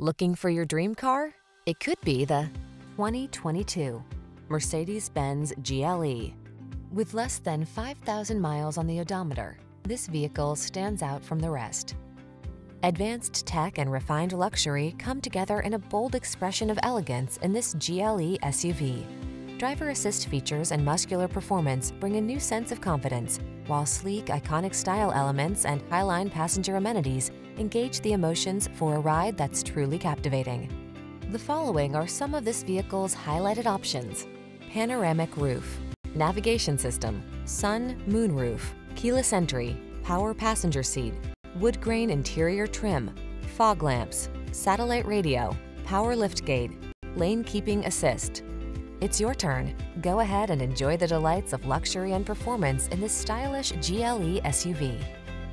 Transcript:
Looking for your dream car? It could be the 2022 Mercedes-Benz GLE. With less than 5,000 miles on the odometer, this vehicle stands out from the rest. Advanced tech and refined luxury come together in a bold expression of elegance in this GLE SUV. Driver assist features and muscular performance bring a new sense of confidence, while sleek, iconic style elements and highline passenger amenities engage the emotions for a ride that's truly captivating. The following are some of this vehicle's highlighted options: panoramic roof, navigation system, sun, moon roof, keyless entry, power passenger seat, wood grain interior trim, fog lamps, satellite radio, power liftgate, lane keeping assist. It's your turn. Go ahead and enjoy the delights of luxury and performance in this stylish GLE SUV.